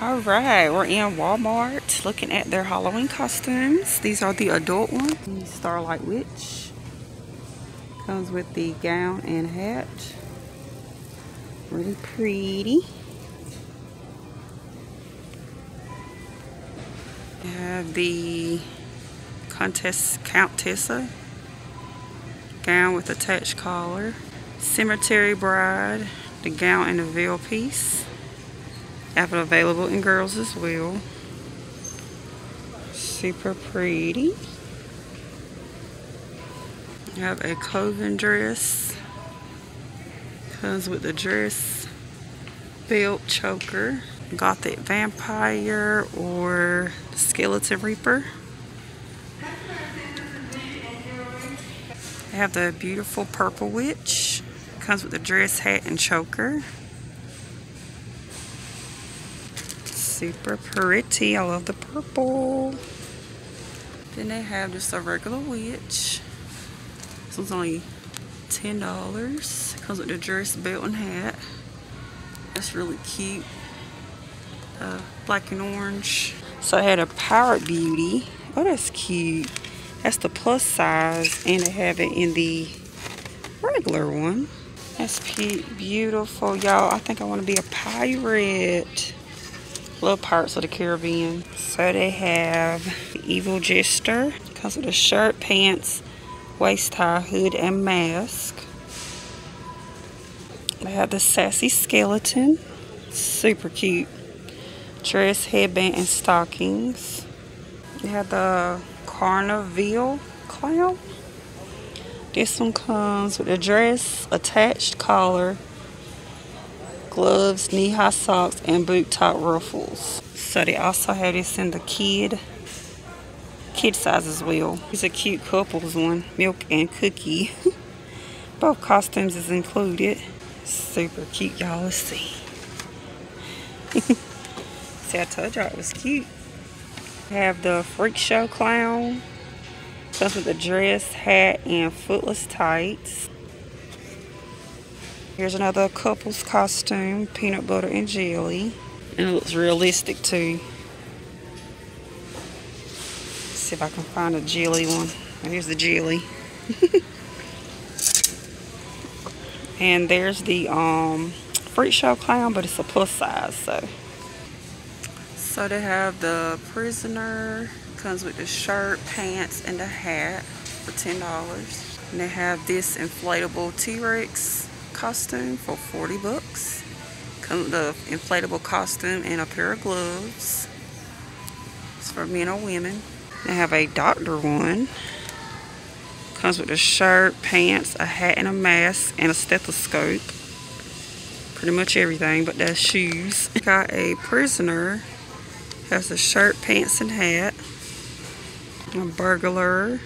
Alright, we're in Walmart looking at their Halloween costumes. These are the adult ones. The Starlight Witch comes with the gown and hat. Really pretty. We have the Countessa gown with attached collar. Cemetery Bride, the gown and the veil piece. Have it available in girls as well. Super pretty. We have a cloven dress. Comes with the dress, belt, choker. Gothic vampire or skeleton reaper. They have the beautiful purple witch. Comes with the dress, hat, and choker. Super pretty. I love the purple. Then they have just a regular witch. This one's only $10. Comes with the dress, belt, and hat. That's really cute. Black and orange. So I had a Pirate Beauty. Oh, that's cute. That's the plus size, and they have it in the regular one. That's cute, beautiful, y'all. I think I want to be a pirate. Love Pirates of the Caribbean. So they have the Evil Jester. Comes with a shirt, pants, waist tie, hood, and mask. They have the Sassy Skeleton. Super cute. Dress, headband, and stockings. They have the Carnival Clown. This one comes with a dress, attached collar, gloves, knee-high socks, and boot-top ruffles. So they also have this in the kid size as well. It's a cute couples one, Milk and Cookie. Both costumes is included. Super cute, y'all. Let's see. See, I told y'all it was cute. We have the Freak Show Clown. Comes with a dress, hat, and footless tights. Here's another couple's costume, peanut butter and jelly. And it looks realistic too. Let's see if I can find a jelly one. Here's the jelly. And there's the Freak Show Clown, but it's a plus size, so. So they have the prisoner, comes with the shirt, pants, and the hat for $10. And they have this inflatable T-Rex costume for $40. Comes with the inflatable costume and a pair of gloves. It's for men or women. They have a doctor one. Comes with a shirt, pants, a hat, and a mask, and a stethoscope. Pretty much everything, but that's shoes. Got a prisoner. Has a shirt, pants, and hat. A burglar.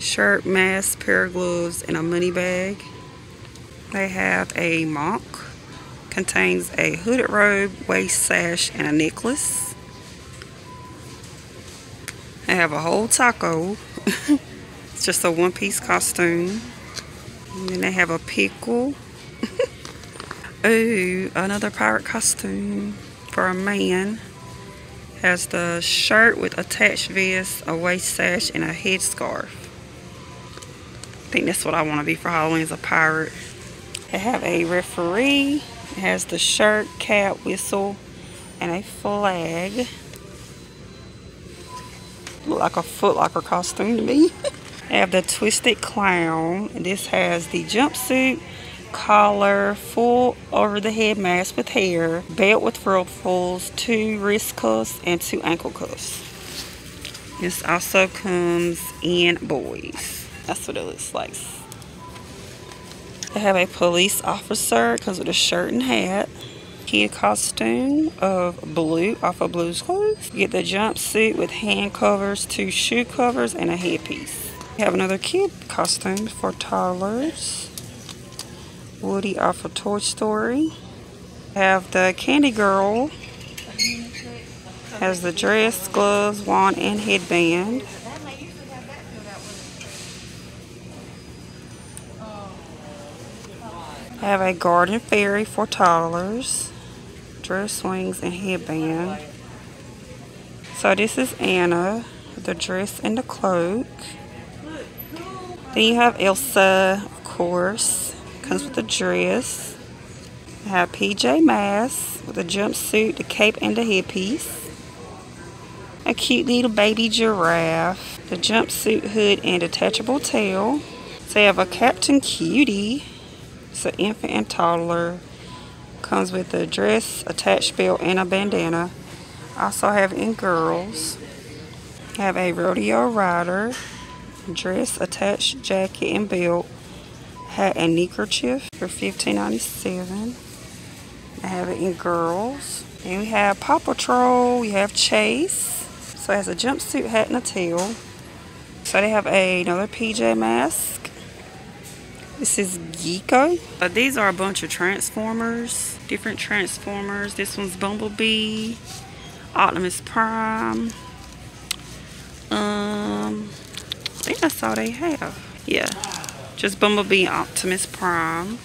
Shirt, mask, pair of gloves, and a money bag. They have a monk. Contains a hooded robe, waist sash, and a necklace. They have a whole taco. It's just a one-piece costume. And then they have a pickle. Ooh, another pirate costume for a man. Has the shirt with attached vest, a waist sash, and a head scarf. I think that's what I want to be for Halloween, as a pirate. They have a referee. It has the shirt, cap, whistle, and a flag. Look like a Foot Locker costume to me. They have the Twisted Clown. And this has the jumpsuit, collar, full over the head mask with hair, belt with ruffles, 2 wrist cuffs, and 2 ankle cuffs. This also comes in boys. That's what it looks like. They have a police officer. It comes with a shirt and hat. Kid costume of blue off of Blue's Clues. You get the jumpsuit with hand covers, 2 shoe covers, and a headpiece. You have another kid costume for toddlers. Woody off of Toy Story. Have the Candy Girl. Has the dress, gloves, wand, and headband. Have a Garden Fairy for toddlers. dress swings and headband. So this is Anna, the dress and the cloak. Then you have Elsa, of course, comes with the dress. I have PJ Masks with a jumpsuit, the cape, and the headpiece. A cute little baby giraffe, the jumpsuit, hood, and detachable tail. So you have a Captain Cutie. It's an infant and toddler. Comes with a dress, attached belt, and a bandana. Also have in girls. I have a rodeo rider, dress, attached jacket, and belt. Hat and neckerchief for $15.97. I have it in girls. Then we have Paw Patrol. We have Chase. So it has a jumpsuit, hat, and a tail. So they have another PJ Mask. This is Gekko. These are a bunch of Transformers. Different Transformers. This one's Bumblebee. Optimus Prime. I think that's all they have. Yeah. Just Bumblebee, Optimus Prime.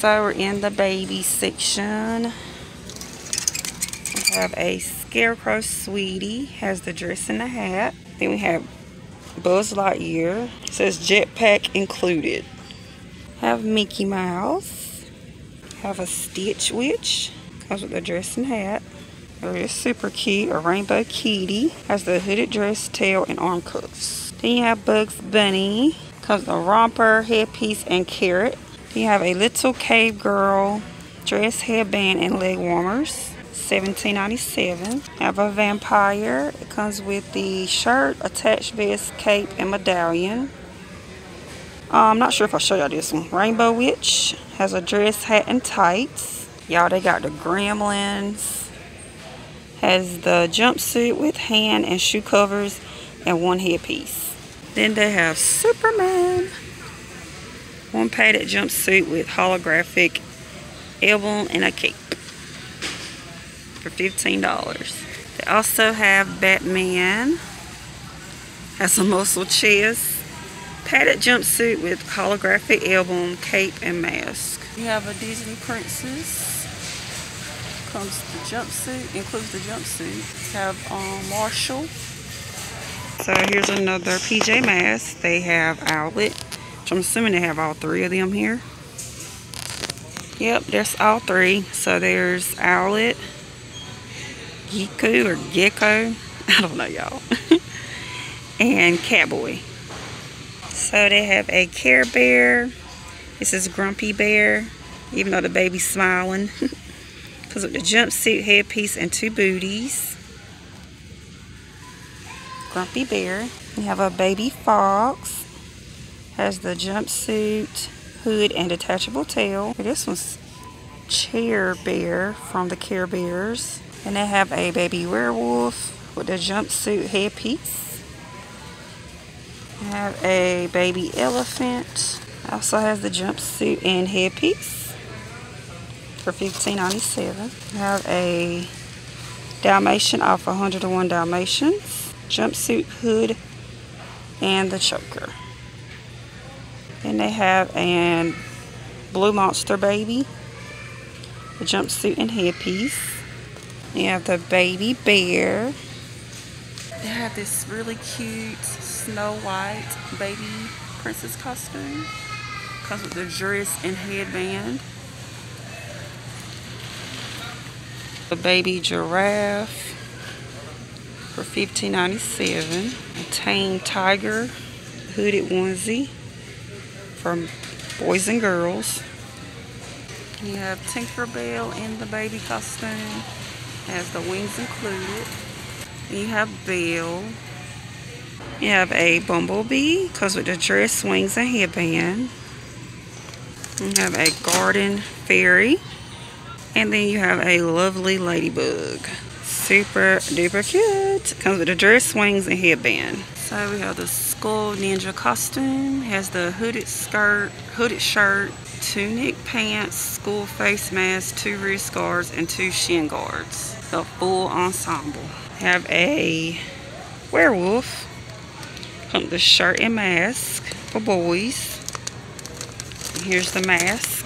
So we're in the baby section. We have a Scarecrow Sweetie. Has the dress and the hat. Then we have Buzz Lightyear. It says jetpack included. Have Mickey Mouse. Have a Stitch Witch. Comes with the dress and hat. It's super cute. A rainbow kitty. Has the hooded dress, tail, and arm cuffs. Then you have Bugs Bunny. Comes with a romper, headpiece, and carrot. Then you have a little cave girl, dress, headband, and leg warmers. $17.97. Have a vampire. It comes with the shirt, attached vest, cape, and medallion. I'm not sure if I'll show y'all this one. Rainbow Witch. Has a dress, hat, and tights. Y'all, they got the gremlins. Has the jumpsuit with hand and shoe covers and one headpiece. Then they have Superman. One padded jumpsuit with holographic emblem and a cape for $15. They also have Batman. Has a muscle chest. Padded jumpsuit with holographic emblem, cape, and mask. You have a Disney princess. Comes the jumpsuit, includes the jumpsuit. You have Marshall. So here's another PJ Masks. They have outlet, which I'm assuming they have all three of them here. Yep, that's all three. So there's outlet, Gekko or Gekko, I don't know y'all, and Catboy. So they have a Care Bear. This is Grumpy Bear, even though the baby's smiling. Comes with the jumpsuit, headpiece, and two booties. Grumpy Bear. We have a baby fox. Has the jumpsuit, hood, and detachable tail. This one's Cheer Bear from the Care Bears. And they have a baby werewolf with the jumpsuit, headpiece. We have a baby elephant. Also has the jumpsuit and headpiece for $15.97. We have a Dalmatian off 101 Dalmatians. Jumpsuit, hood, and the choker. And they have a blue monster baby, the jumpsuit and headpiece. You have the baby bear. They have this really cute Snow White baby princess costume. Comes with the dress and headband. The baby giraffe for $15.97. A tame tiger hooded onesie from boys and girls. You have Tinkerbell in the baby costume, has the wings included. You have Belle. You have a bumblebee, comes with the dress, wings, and headband. You have a garden fairy, and then you have a lovely ladybug. Super duper cute. Comes with a dress, wings, and headband. So we have the Skull Ninja costume. Has the hooded skirt, hooded shirt, tunic pants, skull face mask, two wrist guards, and two shin guards. The full ensemble. Have a werewolf. Pump the shirt and mask for boys. And here's the mask.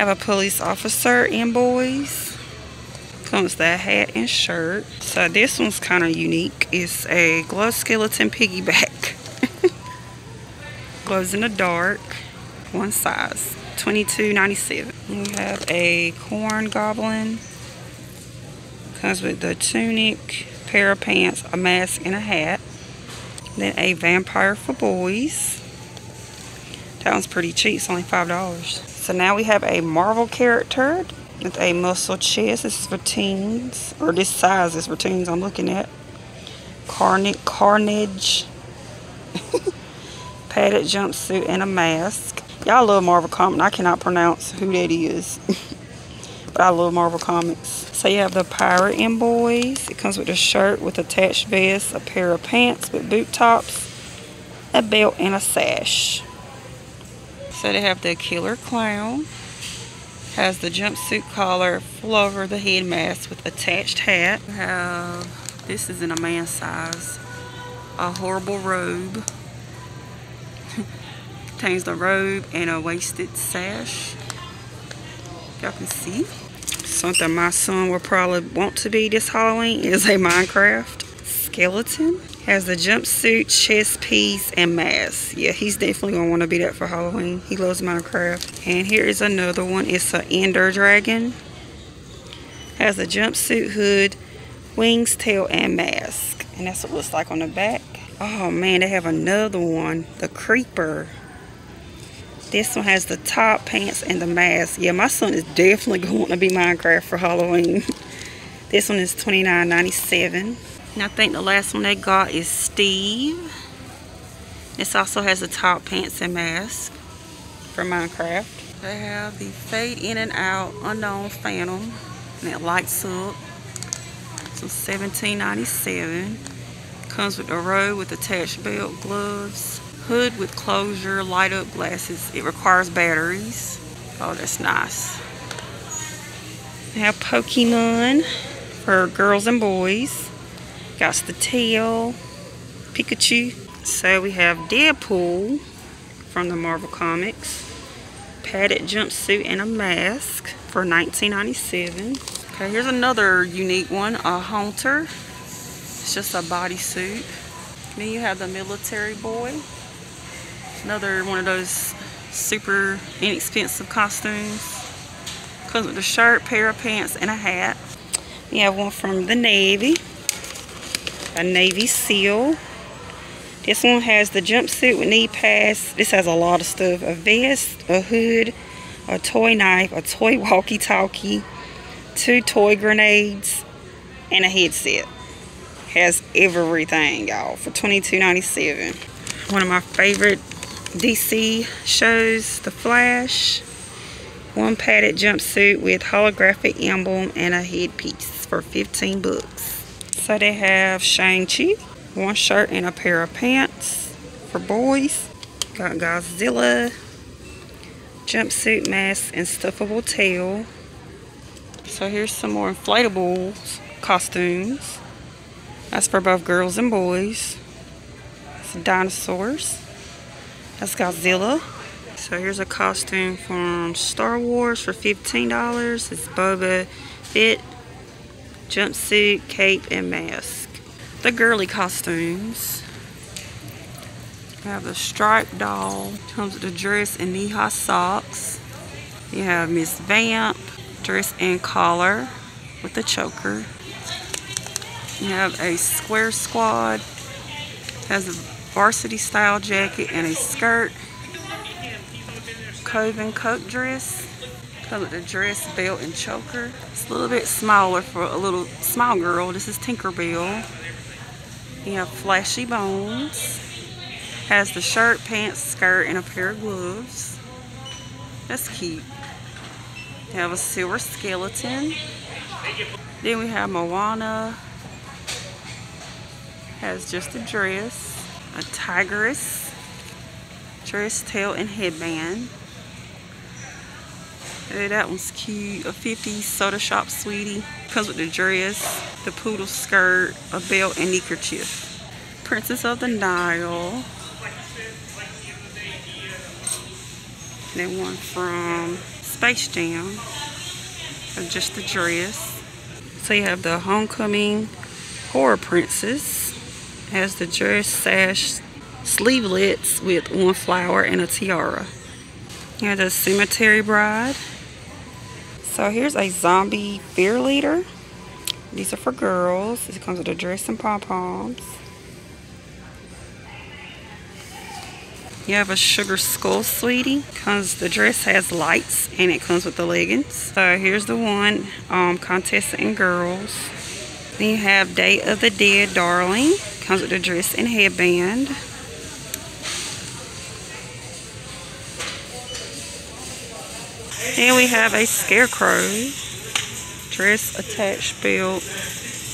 Have a police officer and boys. Comes the hat and shirt. So this one's kind of unique. It's a glove skeleton piggyback. Gloves in the dark. One size. $22.97. We have a corn goblin. Comes with the tunic, pair of pants, a mask, and a hat. Then a vampire for boys. That one's pretty cheap. It's only $5. So now we have a Marvel character with a muscle chest. This is for teens. Or this size is for teens I'm looking at. Carnage. Padded jumpsuit and a mask. Y'all love Marvel Comics. I cannot pronounce who that is. But I love Marvel Comics. So you have the pirate and boys. It comes with a shirt with attached vest, a pair of pants with boot tops, a belt, and a sash. So they have the killer clown. Has the jumpsuit collar, full over the head mask with attached hat. We have, this is in a man's size, a horrible robe. Contains the robe and a wasted sash. Y'all can see. Something my son will probably want to be this Halloween is a Minecraft skeleton. Has the jumpsuit, chest piece, and mask. Yeah, he's definitely gonna want to be that for Halloween. He loves Minecraft. And here is another one. It's an Ender Dragon. Has a jumpsuit, hood, wings, tail, and mask. And that's what it looks like on the back. Oh man, they have another one. The Creeper. This one has the top, pants, and the mask. Yeah, my son is definitely going to want to be Minecraft for Halloween. This one is $29.97. And I think the last one they got is Steve. This also has the top, pants, and mask for Minecraft. They have the Fade In and Out Unknown Phantom. And it lights up. So $17.97. Comes with a robe with attached belt, gloves, hood with closure, light up glasses. It requires batteries. Oh, that's nice. They have Pokemon for girls and boys. Got the tail, Pikachu. So we have Deadpool from the Marvel Comics. Padded jumpsuit and a mask for $19.97. Okay, here's another unique one, a Haunter. It's just a bodysuit. Then you have the military boy. Another one of those super inexpensive costumes. Comes with a shirt, pair of pants, and a hat. We have one from the Navy. A Navy SEAL. This one has the jumpsuit with knee pads. This has a lot of stuff. A vest, a hood, a toy knife, a toy walkie-talkie, two toy grenades, and a headset. Has everything, y'all, for $22.97. One of my favorite DC shows, The Flash. One padded jumpsuit with holographic emblem and a headpiece for $15. So they have Shang-Chi, one shirt and a pair of pants for boys. Got Godzilla, jumpsuit, mask, and stuffable tail. So here's some more inflatable costumes. That's for both girls and boys. It's dinosaurs. That's Godzilla. So here's a costume from Star Wars for $15. It's Boba Fett, jumpsuit, cape, and mask. The girly costumes. You have the striped doll. Comes with a dress and knee-high socks. You have Miss Vamp, dress and collar with a choker. You have a Square Squad. Has a varsity style jacket and a skirt. Cove and Coke dress. Comes with a dress, belt, and choker. It's a little bit smaller for a little small girl. This is Tinkerbell. You have Flashy Bones. Has the shirt, pants, skirt, and a pair of gloves. That's cute. You have a silver skeleton. Then we have Moana. Has just a dress, a tigress, dress, tail, and headband. Hey, that one's cute. A 50s soda shop sweetie. Comes with the dress, the poodle skirt, a belt, and neckerchief. Princess of the Nile. And then one from Space Jam. Adjust the dress. So you have the Homecoming Horror Princess. Has the dress, sash, sleevelets with one flower and a tiara. Here's the Cemetery Bride. So here's a zombie fear leader. These are for girls. This comes with a dress and pom-poms. You have a Sugar Skull Sweetie. Comes, the dress has lights and it comes with the leggings. So here's the one, Contessa and girls. Then you have Day of the Dead Darling. Comes with the dress and headband. And we have a Scarecrow. Dress, attached belt,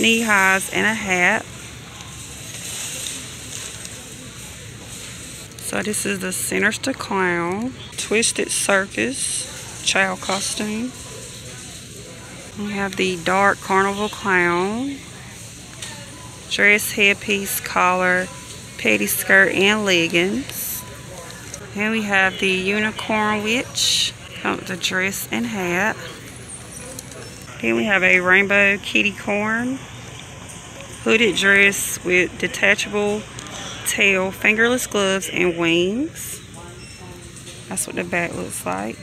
knee highs, and a hat. So this is the Sinister Clown, Twisted Circus, child costume. We have the Dark Carnival Clown. Dress, headpiece, collar, pettiskirt, and leggings. And we have the Unicorn Witch, the dress and hat. Then we have a Rainbow Kitty Corn, hooded dress with detachable tail, fingerless gloves, and wings. That's what the back looks like.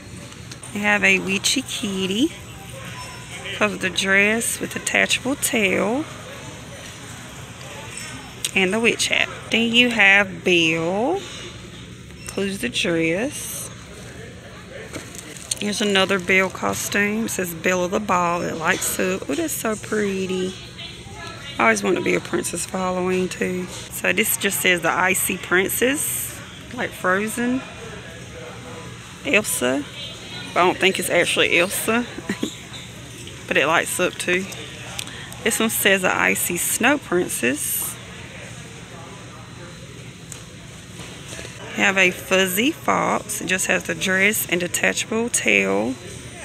We have a Witchy Kitty, comes with the dress with detachable tail and the witch hat. Then you have Belle, includes the dress. Here's another Belle costume. It says Belle of the Ball. It lights up. Oh, that's so pretty. I always want to be a princess for Halloween too. So this just says the Icy Princess, like Frozen. Elsa. But I don't think it's actually Elsa. But it lights up too. This one says the Icy Snow Princess. We have a Fuzzy Fox. It just has the dress and detachable tail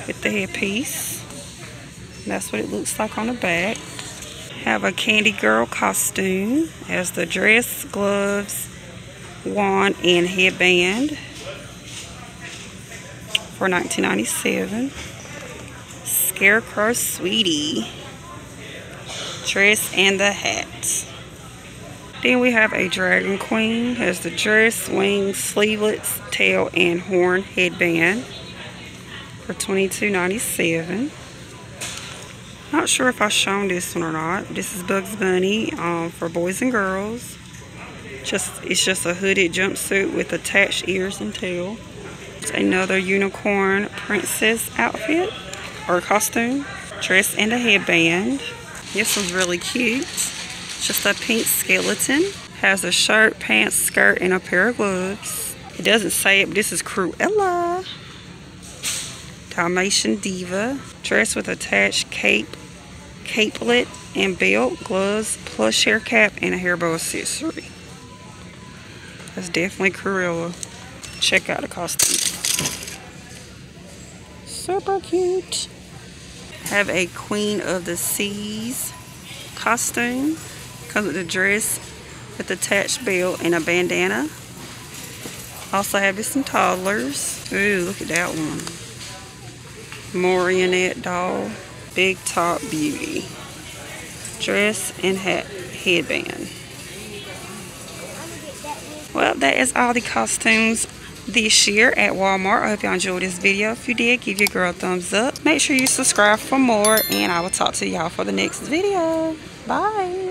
with the headpiece. And that's what it looks like on the back. Have a Candy Girl costume. It has the dress, gloves, wand, and headband for $19.97. Scarecrow Sweetie, dress and the hat. Then we have a Dragon Queen. Has the dress, wings, sleevelets, tail, and horn headband for $22.97. Not sure if I've shown this one or not. This is Bugs Bunny for boys and girls. It's just a hooded jumpsuit with attached ears and tail. It's another unicorn princess outfit or costume, dress, and a headband. This one's really cute. Just a pink skeleton. Has a shirt, pants, skirt, and a pair of gloves. It doesn't say it, but this is Cruella. Dalmatian Diva. Dress with attached cape, capelet, and belt, gloves, plush hair cap, and a hair bow accessory. That's definitely Cruella. Check out the costume. Super cute. Have a Queen of the Seas costume. Comes with a dress with attached belt and a bandana. Also have some toddlers. Ooh, look at that one. Marionette doll. Big Top Beauty. Dress and hat, headband. Well, that is all the costumes this year at Walmart. I hope y'all enjoyed this video. If you did, give your girl a thumbs up. Make sure you subscribe for more, and I will talk to y'all for the next video. Bye.